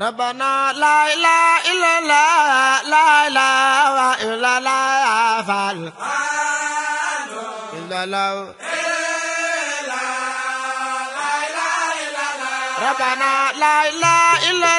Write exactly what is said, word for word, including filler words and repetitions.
Rabbana la ilaha illallah la ilaha illallah fal illallah illallah la ilaha illallah Rabbana la ilaha illallah